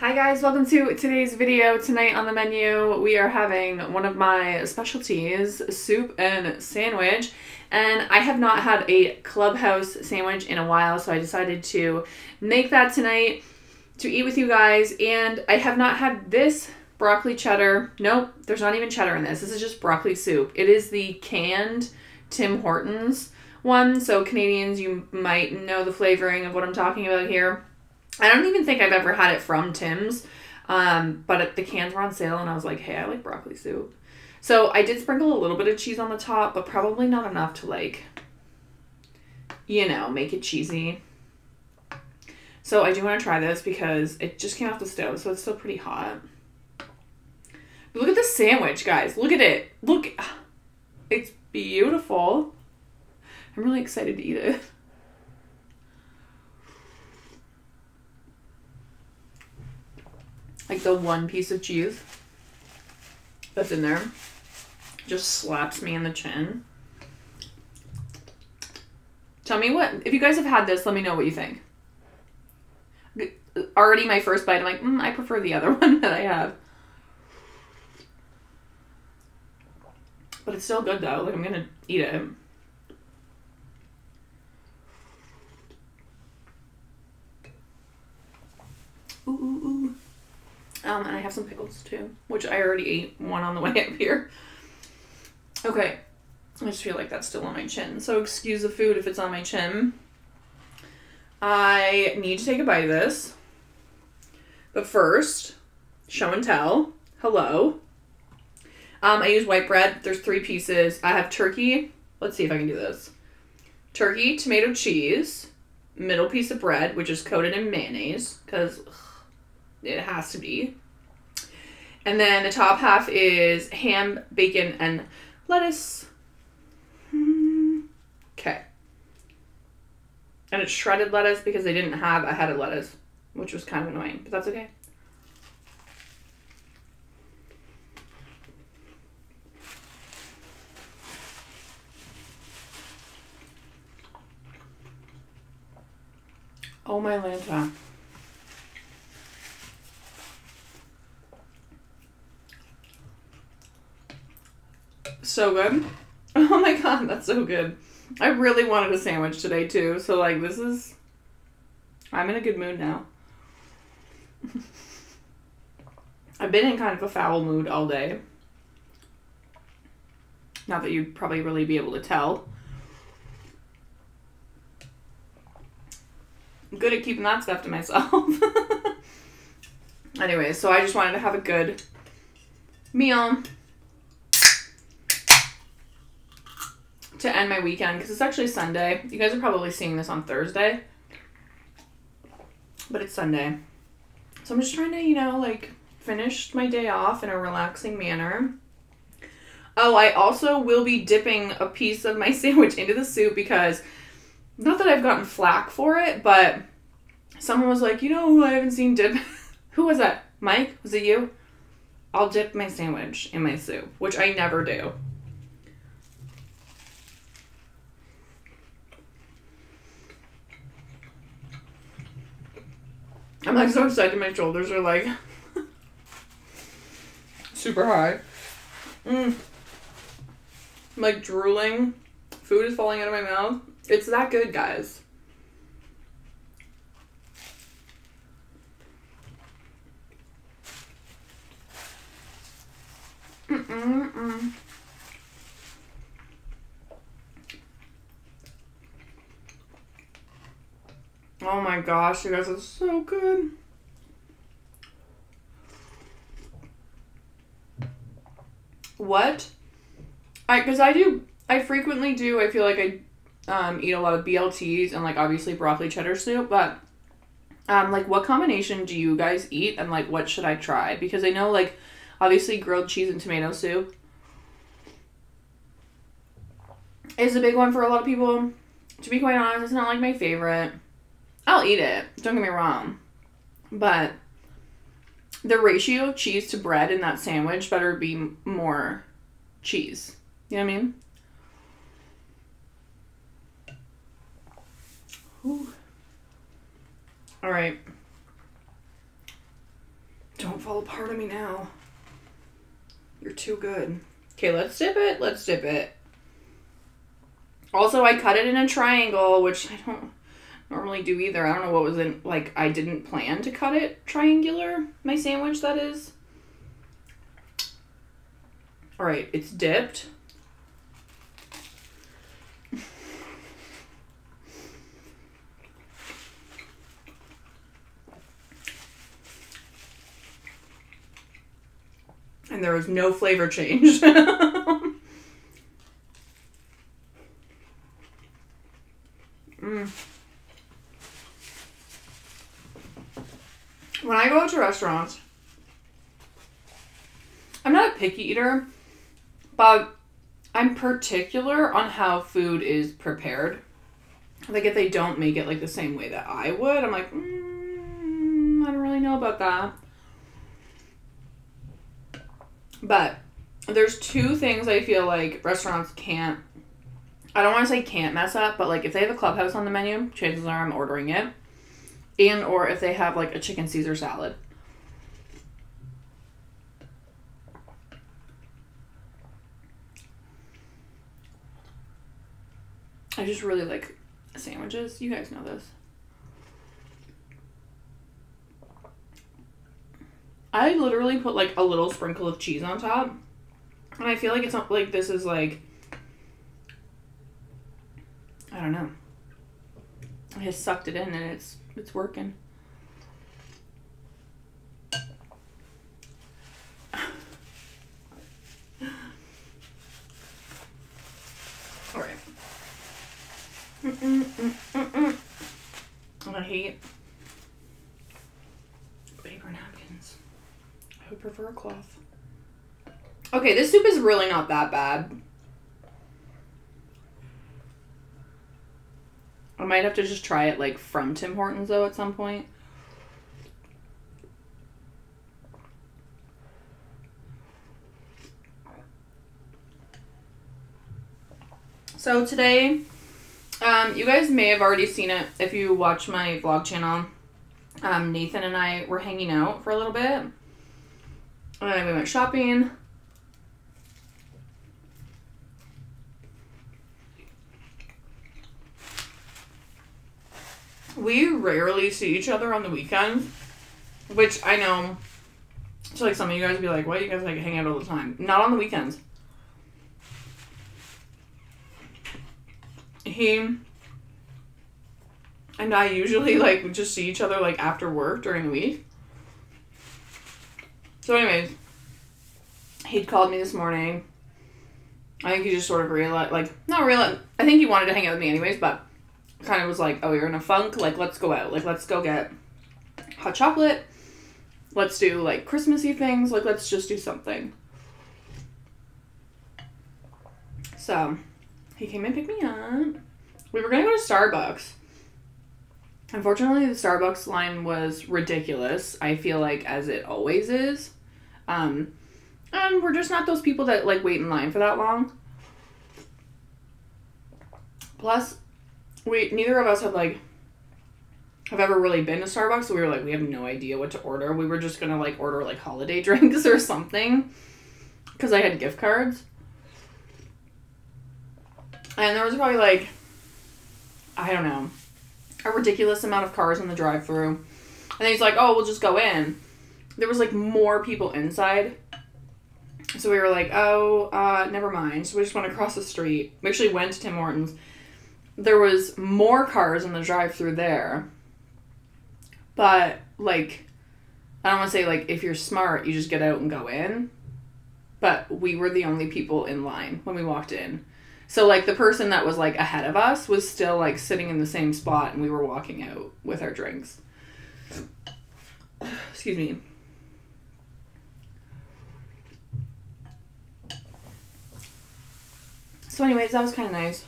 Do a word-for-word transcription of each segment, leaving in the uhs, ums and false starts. Hi guys, welcome to today's video. Tonight on the menu we are having one of my specialties, soup and sandwich, and I have not had a Clubhouse sandwich in a while, so I decided to make that tonight to eat with you guys. And I have not had this broccoli cheddar. Nope, there's not even cheddar in this. This is just broccoli soup. It is the canned Tim Hortons one, so Canadians, you might know the flavoring of what I'm talking about here. I don't even think I've ever had it from Tim's, um, but the cans were on sale and I was like, hey, I like broccoli soup. So I did sprinkle a little bit of cheese on the top, but probably not enough to, like, you know, make it cheesy. So I do want to try this because it just came off the stove, so it's still pretty hot. But look at this sandwich, guys. Look at it. Look. It's beautiful. I'm really excited to eat it. Like, the one piece of cheese that's in there just slaps me in the chin. Tell me what, if you guys have had this, let me know what you think. Already my first bite, I'm like, mm, I prefer the other one that I have. But it's still good though, like I'm gonna eat it. Ooh, ooh, ooh. Um, and I have some pickles too, which I already ate one on the way up here. Okay, I just feel like that's still on my chin, so excuse the food if it's on my chin. I need to take a bite of this, but first, show and tell. Hello. Um, I use white bread. There's three pieces. I have turkey. Let's see if I can do this. Turkey, tomato, cheese, middle piece of bread, which is coated in mayonnaise, because it has to be. And then the top half is ham, bacon, and lettuce. Okay. And it's shredded lettuce because they didn't have a head of lettuce, which was kind of annoying, but that's okay. Oh my Lanta. So good. Oh my god, that's so good. I really wanted a sandwich today too, so like this is... I'm in a good mood now. I've been in kind of a foul mood all day. Not that you'd probably really be able to tell. I'm good at keeping that stuff to myself. Anyway, so I just wanted to have a good meal to end my weekend, because it's actually Sunday. You guys are probably seeing this on Thursday, but it's Sunday. So I'm just trying to, you know, like, finish my day off in a relaxing manner. Oh, I also will be dipping a piece of my sandwich into the soup because, not that I've gotten flack for it, but someone was like, you know who I haven't seen dip? Who was that? Mike? Was it you? I'll dip my sandwich in my soup, which I never do. I'm like so excited, my shoulders are like super high. Mm. I'm like drooling. Food is falling out of my mouth. It's that good, guys. Mm-mm-mm. Oh my gosh, you guys, it's so good. What? I, because I do, I frequently do, I feel like I um, eat a lot of B L Ts and, like, obviously broccoli cheddar soup, but, um, like, what combination do you guys eat and, like, what should I try? Because I know, like, obviously grilled cheese and tomato soup is a big one for a lot of people. To be quite honest, it's not, like, my favorite. I'll eat it, don't get me wrong, but the ratio of cheese to bread in that sandwich better be more cheese. You know what I mean? Ooh. All right. Don't fall apart on me now. You're too good. Okay, let's dip it. Let's dip it. Also, I cut it in a triangle, which I don't normally do either. I don't know what was in, like, I didn't plan to cut it triangular. My sandwich, that is. All right, it's dipped. And there was no flavor change. Mm. When I go to restaurants, I'm not a picky eater, but I'm particular on how food is prepared. Like, if they don't make it like the same way that I would, I'm like, mm, I don't really know about that. But there's two things I feel like restaurants can't, I don't want to say can't mess up, but, like, if they have a Clubhouse on the menu, chances are I'm ordering it. And or if they have, like, a chicken Caesar salad. I just really like sandwiches. You guys know this. I literally put, like, a little sprinkle of cheese on top. And I feel like it's not, like, this is, like, I don't know. I just sucked it in and it's it's working. All right. Mm-mm, mm-mm, mm-mm. I hate paper napkins. I would prefer a cloth. Okay, this soup is really not that bad. I might have to just try it, like, from Tim Hortons, though, at some point. So today, um, you guys may have already seen it if you watch my vlog channel. Um, Nathan and I were hanging out for a little bit. And we went shopping. We rarely see each other on the weekends, which I know, so, like, some of you guys would be like, why do you guys, like, hang out all the time? Not on the weekends. He and I usually, like, just see each other, like, after work during the week. So anyways, he'd called me this morning. I think he just sort of realized, like, not realized, I think he wanted to hang out with me anyways, but kind of was like, oh, you're in a funk, like, let's go out, like, let's go get hot chocolate, let's do, like, Christmassy things, like, let's just do something. So he came and picked me up. We were gonna go to Starbucks. Unfortunately, the Starbucks line was ridiculous, I feel like, as it always is, um and we're just not those people that, like, wait in line for that long. Plus, We, neither of us had, like, have ever really been to Starbucks, so we were like, we have no idea what to order. We were just gonna, like, order, like, holiday drinks or something, because I had gift cards. And there was probably, like, I don't know, a ridiculous amount of cars in the drive-thru. And then he's like, oh, we'll just go in. There was, like, more people inside. So we were like, oh, uh, never mind. So we just went across the street. We actually went to Tim Hortons. There was more cars in the drive-thru there, but, like, I don't want to say, like, if you're smart, you just get out and go in, but we were the only people in line when we walked in. So, like, the person that was, like, ahead of us was still, like, sitting in the same spot, and we were walking out with our drinks. Excuse me. So anyways, that was kind of nice.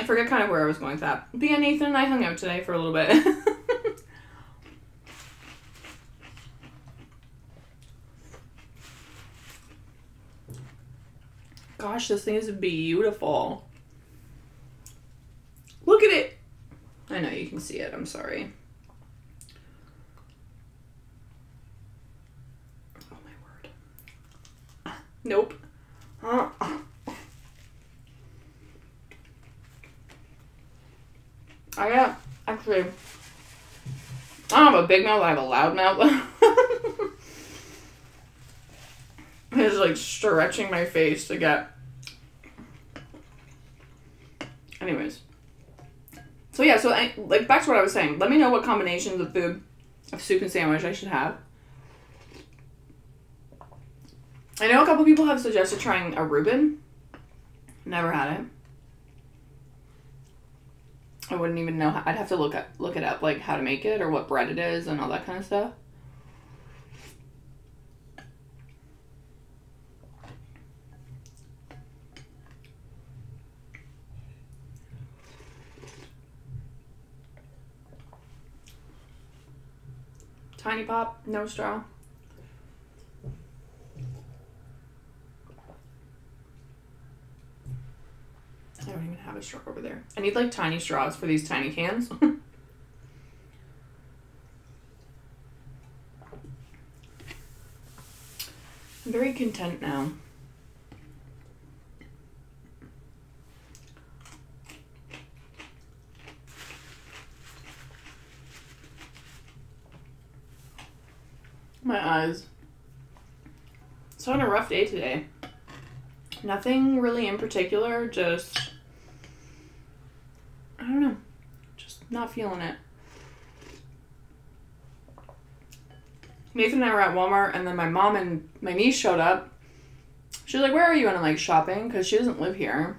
I forget kind of where I was going with that. But yeah, Nathan and I hung out today for a little bit. Gosh, this thing is beautiful. can see it. I'm sorry. Oh my word. Nope. Uh, uh. I got, actually, I don't have a big mouth, I have a loud mouth. It's like stretching my face to get. Anyways. So yeah, so I, like back to what I was saying. Let me know what combinations of food, of soup and sandwich I should have. I know a couple people have suggested trying a Reuben. Never had it. I wouldn't even know how, I'd have to look up, look it up, like how to make it or what bread it is and all that kind of stuff. Tiny pop, no straw. I don't even have a straw over there. I need like tiny straws for these tiny cans. I'm very content now. My eyes. It's on a rough day today. Nothing really in particular, just I don't know. Just not feeling it. Nathan and I were at Walmart, and then my mom and my niece showed up. She was like, where are you? And I'm like, shopping, because she doesn't live here.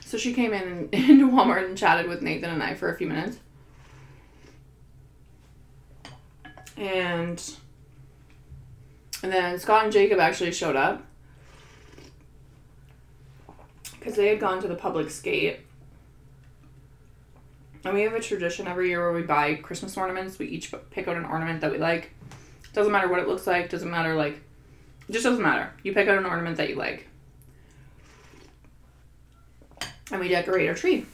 So she came in into Walmart and chatted with Nathan and I for a few minutes. And, and then Scott and Jacob actually showed up, because they had gone to the public skate. And we have a tradition every year where we buy Christmas ornaments. We each pick out an ornament that we like. Doesn't matter what it looks like. Doesn't matter, like, it just doesn't matter. You pick out an ornament that you like. And we decorate our tree.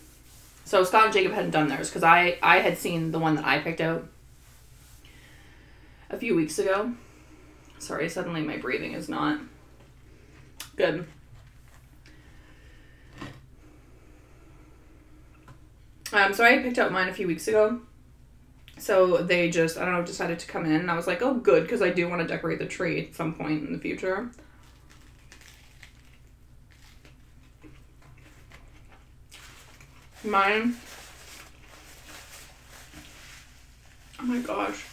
So Scott and Jacob hadn't done theirs, because I, I had seen the one that I picked out a few weeks ago. Sorry, suddenly my breathing is not good. Um, so I had picked out mine a few weeks ago, so they just, I don't know, decided to come in, and I was like, oh, good, because I do want to decorate the tree at some point in the future. Mine, oh my gosh,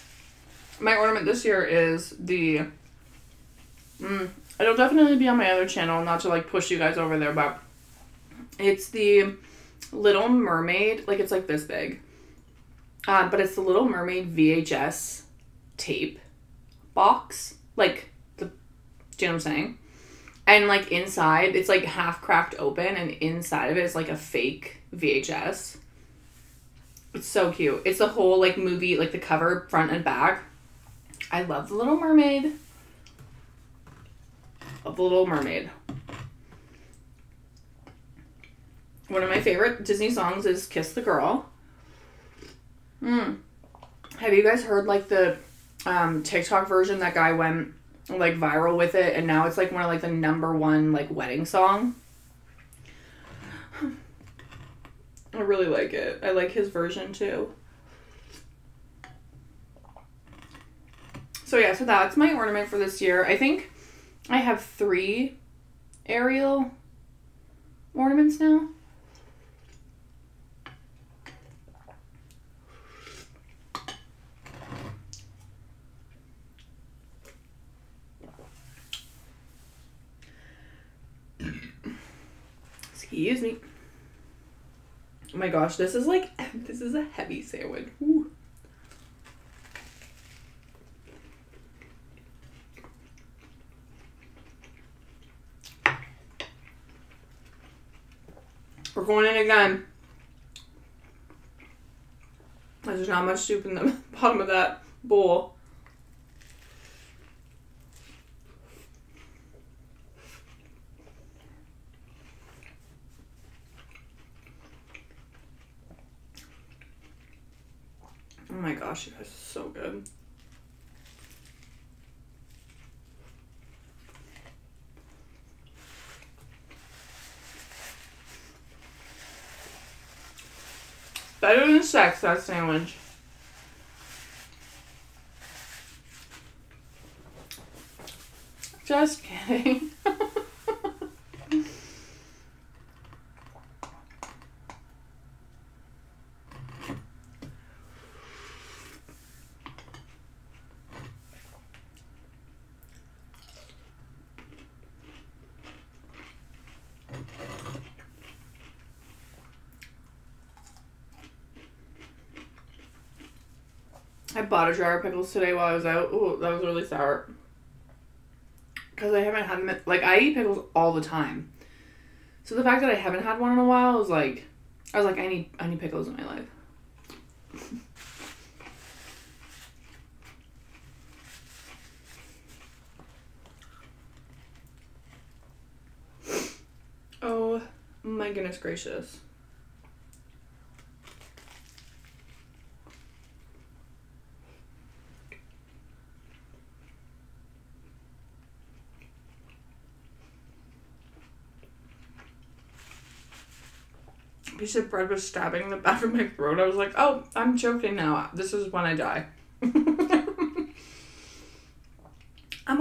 my ornament this year is the, mm, it'll definitely be on my other channel, not to, like, push you guys over there, but it's the Little Mermaid, like it's like this big, uh, but it's the Little Mermaid V H S tape box, like the, do you know what I'm saying? And like inside, it's like half cracked open, and inside of it is like a fake V H S. It's so cute. It's the whole like movie, like the cover front and back. I love the Little Mermaid. Love the Little Mermaid. One of my favorite Disney songs is Kiss the Girl. Mm. Have you guys heard, like, the um, TikTok version that guy went, like, viral with it, and now it's, like, one of, like, the number one, like, wedding song? I really like it. I like his version, too. So, yeah, so that's my ornament for this year. I think I have three Ariel ornaments now. Excuse me. Oh my gosh, this is like, this is a heavy sandwich. Ooh. We're going in again. There's not much soup in the bottom of that bowl. Oh my gosh, you guys, it's so good. Better than sex, that sandwich. Just kidding. I bought a jar of pickles today while I was out. Ooh, that was really sour. Because I haven't had them. Like, I eat pickles all the time. So the fact that I haven't had one in a while is like, I was like, I need, I need pickles in my life. Oh my goodness gracious. Piece of bread was stabbing the back of my throat. I was like, oh, I'm joking now. This is when I die. I'm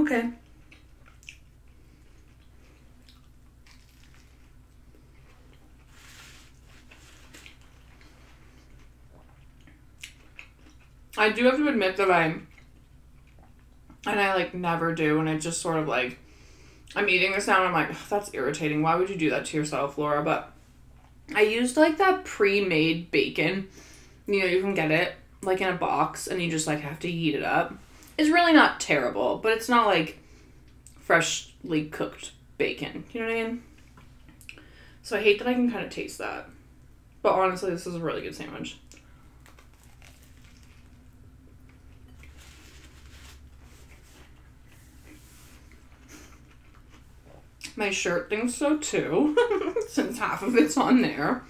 okay. I do have to admit that I'm, and I like never do, and I just sort of like, I'm eating this now and I'm like, oh, that's irritating. Why would you do that to yourself, Laura? But I used, like, that pre-made bacon. You know, you can get it, like, in a box, and you just, like, have to heat it up. It's really not terrible, but it's not, like, freshly cooked bacon. You know what I mean? So I hate that I can kind of taste that. But honestly, this is a really good sandwich. My shirt thinks so too, since half of it's on there.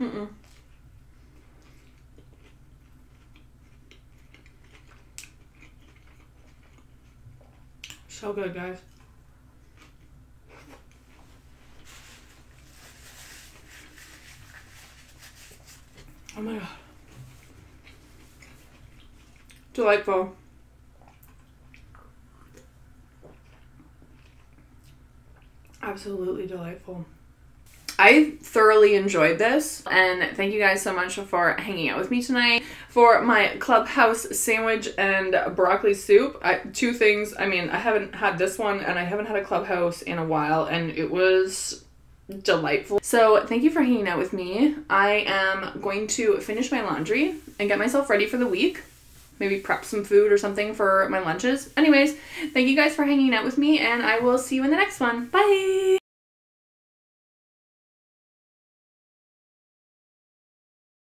Mm-mm. So good, guys. Oh my God. Delightful. Absolutely delightful. I thoroughly enjoyed this, and thank you guys so much for hanging out with me tonight for my Clubhouse sandwich and broccoli soup. I, two things. I mean, I haven't had this one, and I haven't had a Clubhouse in a while, and it was delightful. So thank you for hanging out with me. I am going to finish my laundry and get myself ready for the week. Maybe prep some food or something for my lunches. Anyways, thank you guys for hanging out with me, and I will see you in the next one. Bye!